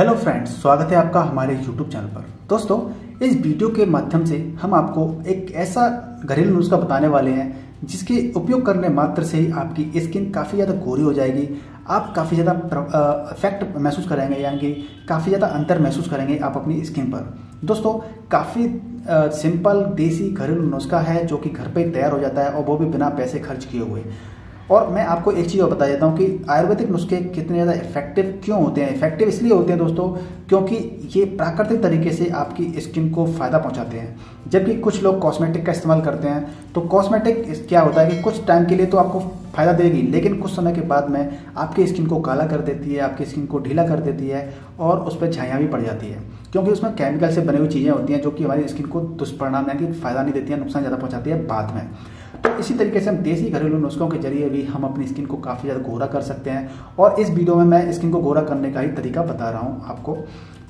Hello friends, स्वागत है आपका हमारे यूट्यूब चैनल पर। दोस्तों, इस वीडियो के माध्यम से हम आपको एक ऐसा घरेलू नुस्खा बताने वाले हैं जिसके उपयोग करने मात्र से ही आपकी स्किन काफ़ी ज़्यादा गोरी हो जाएगी, आप काफ़ी ज़्यादा इफेक्ट महसूस करेंगे, यानी कि काफ़ी ज़्यादा अंतर महसूस करेंगे आप अपनी स्किन पर। दोस्तों, काफ़ी सिंपल देसी घरेलू नुस्खा है जो कि घर पर तैयार हो जाता है और वो भी बिना पैसे खर्च किए हुए। और मैं आपको एक चीज़ और बता देता हूँ कि आयुर्वेदिक नुस्खे कितने ज़्यादा इफेक्टिव क्यों होते हैं। इफेक्टिव इसलिए होते हैं दोस्तों क्योंकि ये प्राकृतिक तरीके से आपकी स्किन को फ़ायदा पहुँचाते हैं। जबकि कुछ लोग कॉस्मेटिक का इस्तेमाल करते हैं, तो कॉस्मेटिक क्या होता है कि कुछ टाइम के लिए तो आपको फ़ायदा देगी, लेकिन कुछ समय के बाद में आपकी स्किन को काला कर देती है, आपकी स्किन को ढीला कर देती है और उस पर झाइयाँ भी पड़ जाती है, क्योंकि उसमें केमिकल से बनी हुई चीज़ें होती हैं जो कि हमारी स्किन को दुष्परिणाम यानी कि फ़ायदा नहीं देती है, नुकसान ज़्यादा पहुँचाती है बाद में। तो इसी तरीके से हम देसी घरेलू नुस्खों के जरिए भी हम अपनी स्किन को काफ़ी ज़्यादा गोरा कर सकते हैं। और इस वीडियो में मैं स्किन को गोरा करने का ही तरीका बता रहा हूँ आपको।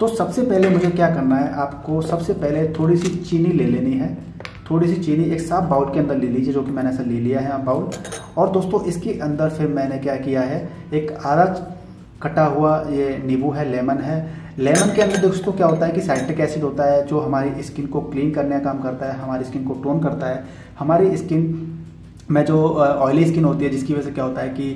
तो सबसे पहले मुझे क्या करना है, आपको सबसे पहले थोड़ी सी चीनी ले लेनी है। थोड़ी सी चीनी एक साफ बाउल के अंदर ले लीजिए, जो कि मैंने ऐसा ले लिया है बाउल। और दोस्तों, इसके अंदर फिर मैंने क्या किया है, एक आधा कटा हुआ ये नींबू है, लेमन है। लेमन के अंदर दोस्तों क्या होता है कि साइट्रिक एसिड होता है जो हमारी स्किन को क्लीन करने का काम करता है, हमारी स्किन को टोन करता है। हमारी स्किन में जो ऑयली स्किन होती है जिसकी वजह से क्या होता है कि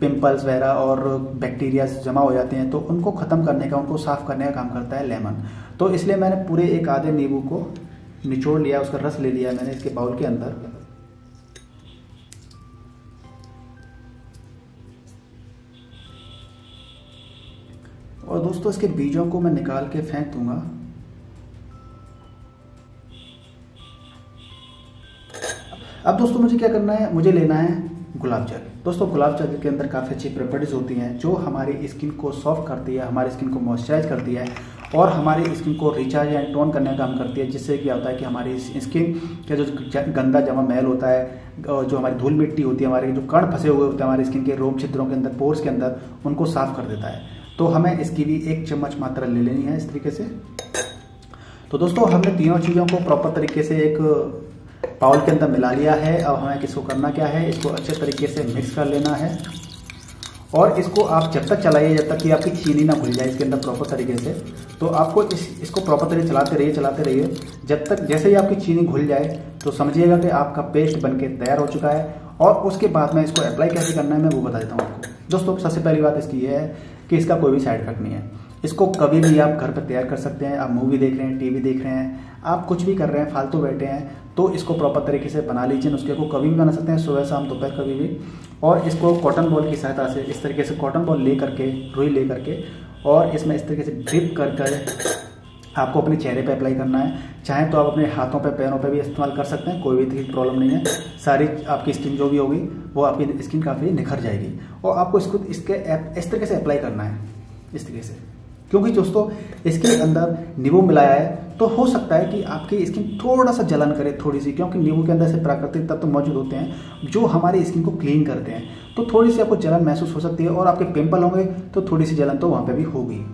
पिंपल्स वगैरह और बैक्टीरिया जमा हो जाते हैं, तो उनको ख़त्म करने का, उनको साफ़ करने का काम करता है लेमन। तो इसलिए मैंने पूरे एक आधे नींबू को निचोड़ लिया, उसका रस ले लिया मैंने इसके बाउल के अंदर। और दोस्तों, इसके बीजों को मैं निकाल के फेंक दूंगा। अब दोस्तों मुझे क्या करना है, मुझे लेना है गुलाब जल। दोस्तों, गुलाब जल के अंदर काफ़ी अच्छी प्रॉपर्टीज़ होती हैं जो हमारी स्किन को सॉफ्ट करती है, हमारी स्किन को मॉइस्चराइज करती है और हमारी स्किन को रिचार्ज एंड टोन करने का काम करती है, जिससे क्या होता है कि हमारी स्किन का जो गंदा जमा मैल होता है, जो हमारी धूल मिट्टी होती है, हमारे जो कण फंसे हुए होते हैं हमारी स्किन के रोम छिद्रों के अंदर, पोर्स के अंदर, उनको साफ कर देता है। तो हमें इसकी भी एक चम्मच मात्रा ले लेनी है इस तरीके से। तो दोस्तों, हमने तीनों चीज़ों को प्रॉपर तरीके से एक बाउल के अंदर मिला लिया है। अब हमें इसको करना क्या है, इसको अच्छे तरीके से मिक्स कर लेना है और इसको आप जब तक चलाइए जब तक कि आपकी चीनी ना घुल जाए इसके अंदर प्रॉपर तरीके से। तो आपको इसको प्रॉपर तरीके से चलाते रहिए जब तक, जैसे ही आपकी चीनी घुल जाए तो समझिएगा कि आपका पेस्ट बन के तैयार हो चुका है। और उसके बाद मैं इसको अप्लाई कैसे करना है मैं वो बता देता हूँ आपको। दोस्तों, सबसे पहली बात इसकी यह है कि इसका कोई भी साइड इफेक्ट नहीं है। इसको कभी भी आप घर पर तैयार कर सकते हैं। आप मूवी देख रहे हैं, टीवी देख रहे हैं, आप कुछ भी कर रहे हैं, फालतू बैठे हैं, तो इसको प्रॉपर तरीके से बना लीजिए। नुस्खे को कभी भी बना सकते हैं, सुबह शाम दोपहर कभी भी। और इसको कॉटन बॉल की सहायता से इस तरीके से कॉटन बॉल ले करके, रुई ले करके और इसमें इस तरीके से डिप कर कर आपको अपने चेहरे पे अप्लाई करना है। चाहे तो आप अपने हाथों पे, पैरों पे भी इस्तेमाल कर सकते हैं, कोई भी प्रॉब्लम नहीं है। सारी आपकी स्किन जो भी होगी वो आपकी स्किन काफ़ी निखर जाएगी। और आपको इसको इस तरीके से अप्लाई करना है इस तरीके से, क्योंकि दोस्तों इसके अंदर नींबू मिलाया है तो हो सकता है कि आपकी स्किन थोड़ा सा जलन करे, थोड़ी सी, क्योंकि नींबू के अंदर ऐसे प्राकृतिक तत्व मौजूद होते हैं जो हमारी स्किन को क्लीन करते हैं। तो थोड़ी सी आपको जलन महसूस हो सकती है और आपके पिंपल होंगे तो थोड़ी सी जलन तो वहाँ पर भी होगी।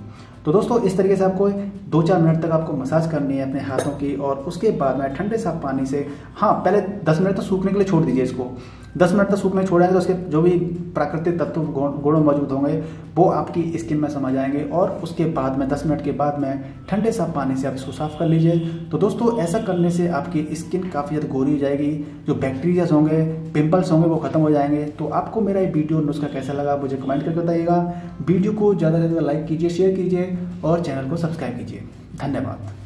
तो दोस्तों, इस तरीके से आपको 2-4 मिनट तक आपको मसाज करनी है अपने हाथों की। और उसके बाद में ठंडे साफ पानी से, हाँ, पहले 10 मिनट तक सूखने के लिए छोड़ दीजिए इसको। 10 मिनट तक सूखने छोड़ेंगे तो उसके जो भी प्राकृतिक तत्व गुण मौजूद होंगे वो आपकी स्किन में समा जाएंगे। और उसके बाद में 10 मिनट के बाद में ठंडे साफ पानी से आप इसको साफ़ कर लीजिए। तो दोस्तों, ऐसा करने से आपकी स्किन काफ़ी ज़्यादा गोरी हो जाएगी, जो बैक्टीरियाज होंगे, पिंपल्स होंगे, वो खत्म हो जाएंगे। तो आपको मेरा ये वीडियो नुस्खा कैसा लगा मुझे कमेंट करके बताइएगा। वीडियो को ज़्यादा से ज़्यादा लाइक कीजिए, शेयर कीजिए और चैनल को सब्सक्राइब कीजिए। धन्यवाद।